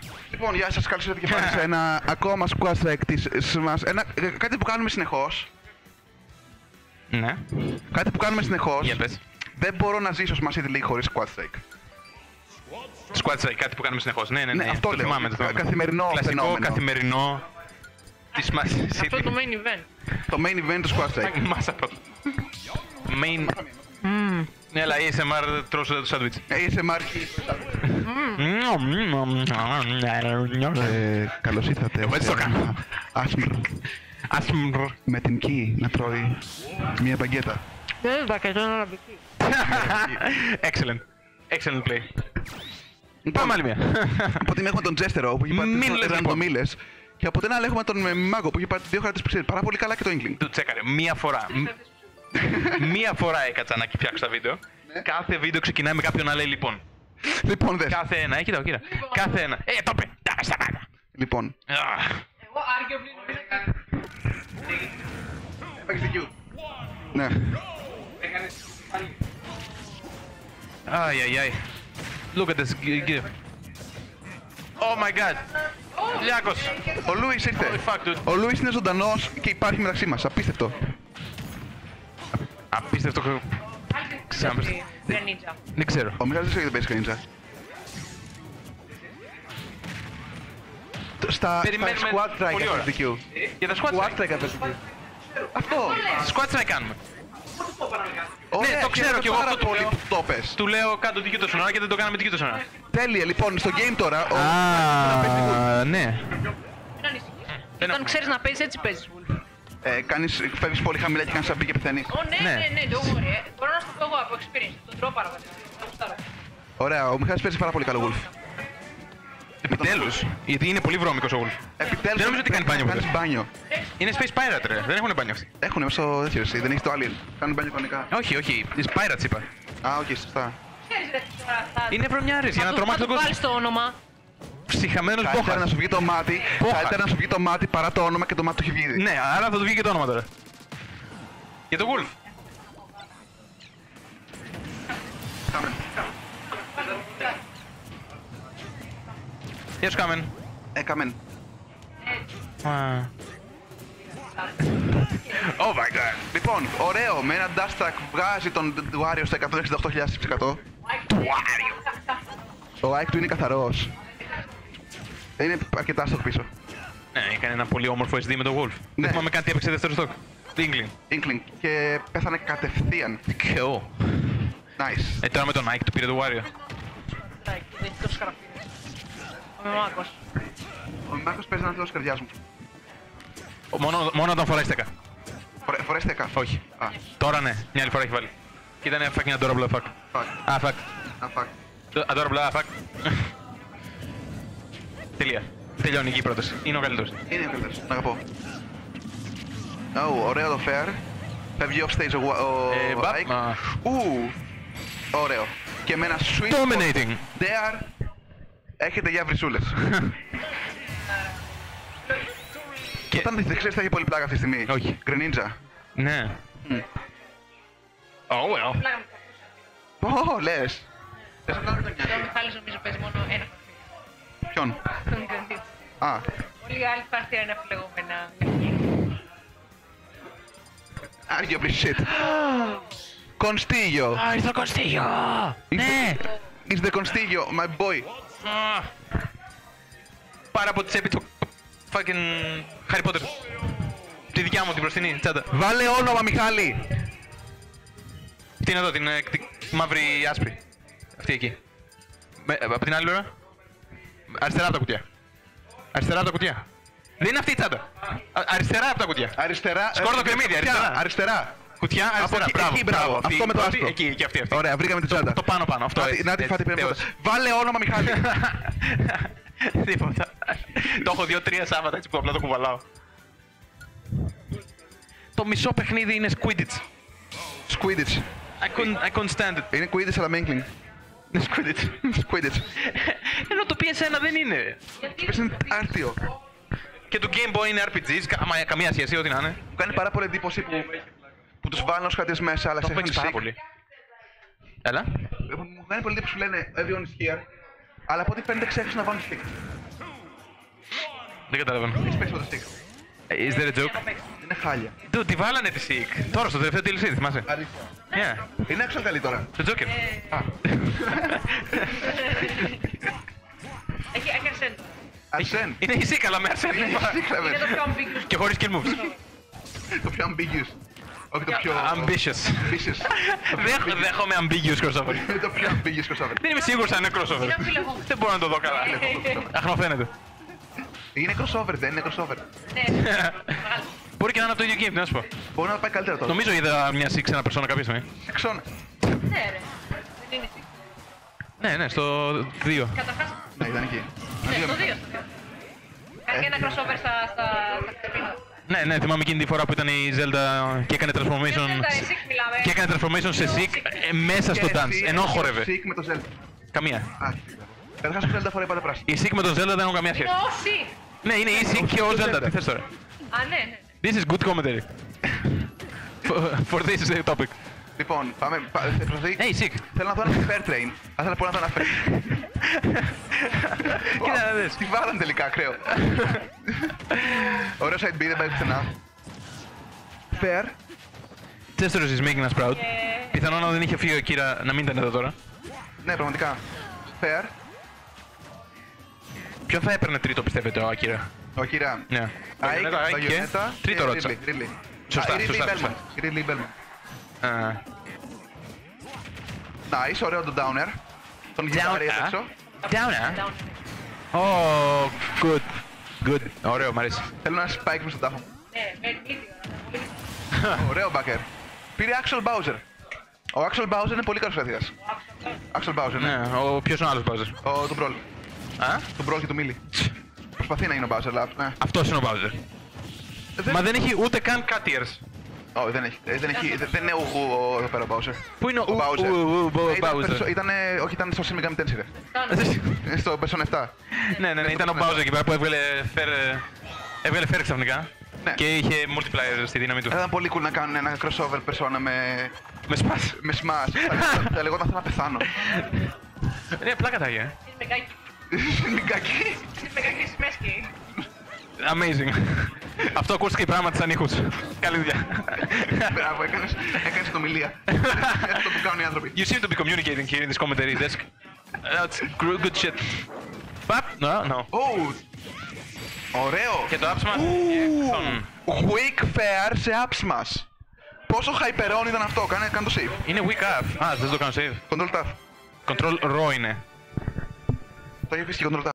Συγγνώμη. Λοιπόν, γεια σας, καλώς ήρθατε και πάλι σε ένα ακόμα squash track της Smash. Κάτι που κάνουμε συνεχώς. Ναι. Κάτι που κάνουμε συνεχώς. Για πες. Δεν μπορώ να ζήσω Smash City League χωρίς squash track. Squash track, κάτι που κάνουμε συνεχώς. Ναι, ναι, ναι. Αυτό το θυμάμαι. Καθημερινό φαινόμενο. Κλασικό, καθημερινό. Τη Smash City. Αυτό το main event. Το main event του squash track. Μας από το main. Ναι, αλλά ASMR τρώσου το σάντουιτς. ASMR καλώς ήρθατε. Εγώ έτσι το κάνω. Άσμρ. Με την Κι να τρώει μία μπαγκέτα. Βέβαια, καζόν αραμπική. Excellent. Excellent play. Πάμε άλλη μία. Από την έχουμε τον Jestero που έχει πάρει τις ραντομίλες. Και από την άλλη έχουμε τον Mimakos που έχει πάρει δύο χαρακτές που ξέρει πάρα πολύ καλά και το Inkling. Του τσέκαρε μία φορά. Μία φορά έκατσα να φτιάξω τα βίντεο. Κάθε βίντεο ξεκινάει με κάποιον να λέει λοιπόν. Λοιπόν δες. Κάθε ένα, κοίτα ο κύρα. Κάθε ένα. Το παι! Λοιπόν. Εγώ arguably έπαιξε Q. Ναι. Έκανες πάλι. Αϊ. Look at this game. Oh my god. Λιάκος. Ο Λούις ήρθε. Ο Λούις είναι ζωντανός και υπάρχει μεταξύ μας. Απίστευτο. Απίστευτο. Δεν ξέρω. Ο Μιχάλης δεν παίζει κανίντζα. Στα squad try κατά δικαιού. Για τα squad try κατά δικαιού. Αυτό. Squad try κάνουμε. Ναι, το ξέρω κι εγώ αυτό το λέω. Του λέω κάτω δική το σονά και δεν το κάναμε δική το σονά. Τέλεια, λοιπόν, στο game τώρα. Α, ναι. Όταν ξέρεις να παίζεις έτσι παίζεις. Φεύγεις πολύ χαμηλά και κάνεις σαμπή και πεθαίνεις. Ναι, το ωραία. Μπορώ να σου πω εγώ από experience, τον τρώω πάρα πολύ. Ωραία, ο Μιχάλης παίζει πάρα πολύ καλό Wolf. Επιτέλους, γιατί είναι πολύ βρώμικος ο Wolf. Επιτέλους, δεν νομίζω ότι κάνει μπάνιο ποτέ. Είναι space pirate ρε, δεν έχουνε μπάνιο αυτοί. Έχουνε μέσω τέτοιο, δεν έχει το alien. Κάνουν μπάνιο κανονικά. Όχι, είναι pirates είπα. Α, όχι, σωστά. Είναι βρωμιάρες για να τρομάξει τον κόσμο. Ψυχαμένος Μπόχαρ. Καλύτερα να σου βγει το μάτι, καλύτερα να σου βγει το μάτι παρά το όνομα και το μάτι του έχει βγει ήδη. Ναι, άρα θα του βγει και το όνομα τώρα. Για τον Wolf. Γεια σου Κάμεν. Κάμεν. Oh my god. Λοιπόν, ωραίο, με ένα dash track βγάζει τον Wario στα 168.000%. Του Wario. Ο Ike του είναι καθαρός. Είναι αρκετά στοκ πίσω. Ναι, έκανε ένα πολύ όμορφο SD με τον Wolf. Δεν θυμάμαι κάτι έπαιξε δεύτερο στοκ. Inkling. Και πέθανε κατευθείαν. Και εγώ. Nice. Τώρα με τον Ike του πήρε το Wario. Ο Μάκος. Ο Μάκος παίζει έναν θεό της καρδιάς μου. Μόνο όταν φοράει στέκα. Φοράει στέκα. Όχι. Τώρα ναι, μια άλλη φορά έχει βάλει. Και ήταν fucking adorable fuck. Adorable fuck. Τελεία. Τελειώνει εκεί η πρόταση. Είναι ο καλύτερος. Είναι ο καλύτερος. Να αγαπώ. Ωραίο το fair. Φεύγει off stage ο Ike. Ωραίο. Και με ένα sweet dominating. There. Έχετε για βρυσούλες. Όταν δεν ξέρεις θα έχει πολύ πλάκα αυτή τη στιγμή. Όχι. Greninja. Ναι. Oh well. Ω, λες. Θες να κάνουμε τον Γιάννη. Ο Μιχάλης νομίζω παίζει μόνο ένα. Ποιον? Τον Greninja. Όλοι οι άλλοι πάρθηκαν αφιλεγόμενα. Arguably shit. Κονστίγιο. Ήρθε ο Κονστίγιο. Ναι. Ήρθε Κονστίγιο, my boy. Πάρα από τη τσέπη του fucking Harry Potter. Τη δικιά μου την μπροστινή τσάντα. Βάλε όνομα Μιχάλη. Αυτή είναι εδώ, την μαύρη άσπρη. Αυτή εκεί. Από την άλλη ώρα. Αριστερά από τα κουτιά. Αριστερά από τα κουτιά. Δεν είναι αυτή η τσάντα. Αριστερά από τα κουτιά. Σκόρδο κρεμμύδι, αριστερά. Κουτιά, μπράβο. Αυτό με το άσπρο. Εκεί, και αυτή. Ωραία, βρήκαμε την τσάντα. Το πάνω. Να τη φάτε πέρα. Βάλε όνομα Μιχάλη. Τίποτα. Το έχω 2-3 Σάββατα έτσι που απλά το κουβαλάω. Το μισό παιχνίδι είναι Squidditch. Squidditch. I couldn't stand it. Είναι Quidditch αλλά με Inkling. Είναι Squidditch. Ενώ το PS1 δεν είναι. Το PS1 είναι άρτιο. Και το Game Boy είναι RPGs, καμία σχέση ό,τι να είναι. Μου κάνει πάρα πολύ εντύπωση που... τους βάλουν ως χαρτίες μέσα, αλλά σε έχουν πολύ. Έλα. Μου κάνει πολύ τύπους που λένε everyone is here, αλλά από ό,τι φαίνεται ξέχασαν να βάλουν stick. Δεν καταλαβαίνω. Έχεις παίξει με το Sheik. Is there a joke? Είναι χάλια. Του τη βάλανε τη Sheik. Τώρα στο τελευταίο DLC, θυμάσαι. Αλήθεια. Είναι actual καλή τώρα. Στο Joker. Έχει αρσέν. Αρσέν. Είναι η Sheik αλλά με αρσέν. Είναι το πιο ambiguous. Και χωρίς kill moves. Το πιο ambiguous. Όχι το πιο... Ambitious. Δέχομαι ambiguous crossover. Είναι το πιο ambiguous crossover. Δεν είμαι σίγουρος αν είναι crossover. Δεν μπορώ να το δω καλά. Αχνοφαίνεται. Είναι crossover, δεν είναι crossover. Μπορεί και να είναι από το ίδιο game, να σου πω. Μπορεί να πάει καλύτερα τώρα. Νομίζω είδα μια Sheik σε ένα περσόνα κάποια στιγμή. Ξώνα. Ναι ρε, δεν είναι Sheik. Ναι, ναι, στο 2. Καταρχάς. Ναι, ήταν εκεί. Ναι, στο 2. Κάνει ένα crossover στα κρεπίνα. Ναι, ναι, θυμάμαι εκείνη τη φορά που ήταν η Zelda και έκανε transformation. Και έκανε transformation σε Sheik μέσα στο dance, ενώ χόρευε. Sheik με το Zelda. Καμία. Καταρχάς ο Zelda φοράει πάντα πράσινη. Η Sheik με τον Zelda δεν έχουν καμία σχέση. Ναι, είναι η Sheik και ο Zelda. Τι θες τώρα. Α, ναι. This is good commentary. For this is the topic. Λοιπόν, πάμε. Hey, Sheik. Θέλω να δω ένα fair train. Αν θέλω να πω να το αναφέρω. Κοίτα να δεις. Τι βάλανε τελικά, ακραίο. Ωραίο side B, δεν πάει πουθενά. Fair. Jestero is making us proud. Πιθανόν να δεν είχε φύγει ο Κύρα να μην ήταν εδώ τώρα. Ναι, πραγματικά. Fair. Ποιο θα έπαιρνε τρίτο πιστεύετε, ο Ακύρα? Ο Ακύρα. Ναι. Ike και τρίτο ρώτησα. Σωστά, σωστά. Ridley Bellman. Nice, ωραίο το downer. Τον γυαλάρι έξω. Downer. Oh, good. Good. Ωραίο, μ' αρέσει. Θέλω ένα spike μου στον τάφο. Ωραίο backer. Πήρε actual Bowser. Ο actual Bowser είναι πολύ καλός αθλητής. Actual Bowser, ναι. Ποιος είναι ο άλλος Bowser? Τον Brawl. Τον Brawl και τον Millie. Προσπαθεί να είναι ο Bowser, αλλά... Αυτός είναι ο Bowser. Μα δεν έχει ούτε καν cutters. Όχι, δεν είναι ουγού εδώ πέρα ο Bowser. Πού είναι ο Bowser? Ήταν στο Shin Megami Tensei. Στο Persona 7. Ναι, ναι, ήταν ο Bowser εκεί πέρα που έβγαλε fair ξαφνικά. Και είχε multiplier στη δύναμη του. Ήταν πολύ cool να κάνουν ένα crossover Persona με... Με Smash. Με Smash. Θα λεγόταν θέλω να πεθάνω. Ναι, πλάκα τα είχε. Σινμικάκι. Σινμικάκι Smash. Amazing. Αυτό ακούστηκε η πράγμα της ανήχους. Καλή δουλειά. Μπράβο, έκανες την ομιλία. Αυτό που κάνουν οι άνθρωποι. You seem to be communicating here in this commentary desk. That's good shit. Παπ, no. Ωραίο. Και το up-smash. Weak fair σε up-smash. Πόσο hyperon ήταν αυτό, κάνε το save. Είναι weak up. Α, δεν το κάνω save. Control-Tab. Control-Ro είναι. Το είχε πεις και Control-Tab.